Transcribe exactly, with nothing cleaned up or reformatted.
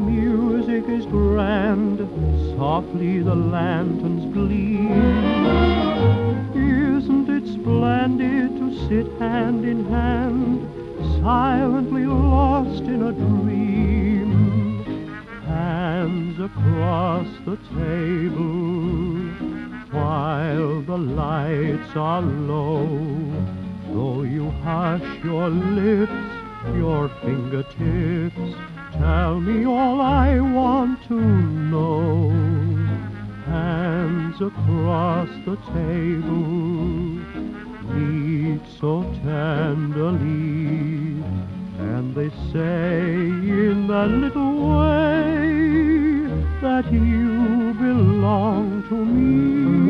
music is grand, softly the lanterns gleam. Isn't it splendid to sit hand in hand, silently lost in a dream? Hands across the table, while the lights are low. Though you hush your lips, your fingertips tell me all I want to know. Hands across the table meet so tenderly, and they say in that little way that you belong to me.